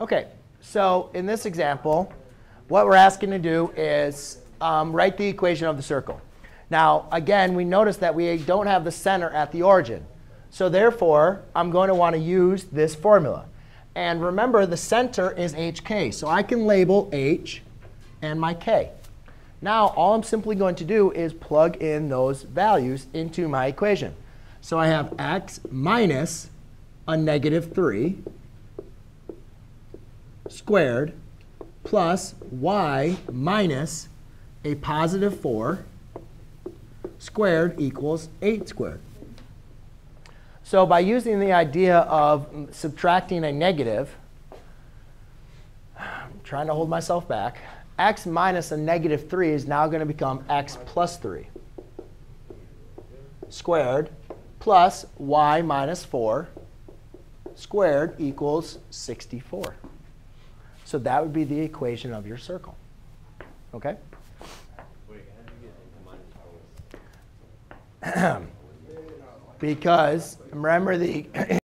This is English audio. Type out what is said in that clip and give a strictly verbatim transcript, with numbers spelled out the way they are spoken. OK, so in this example, what we're asking to do is um, write the equation of the circle. Now, again, we notice that we don't have the center at the origin. So therefore, I'm going to want to use this formula. And remember, the center is hk. So I can label h and my k. Now, all I'm simply going to do is plug in those values into my equation. So I have x minus a negative three squared plus y minus a positive four squared equals eight squared. So by using the idea of subtracting a negative, I'm trying to hold myself back, x minus a negative three is now going to become x plus three squared plus y minus four squared equals sixty-four. So that would be the equation of your circle. OK? Wait, how do you get minus four? Because remember the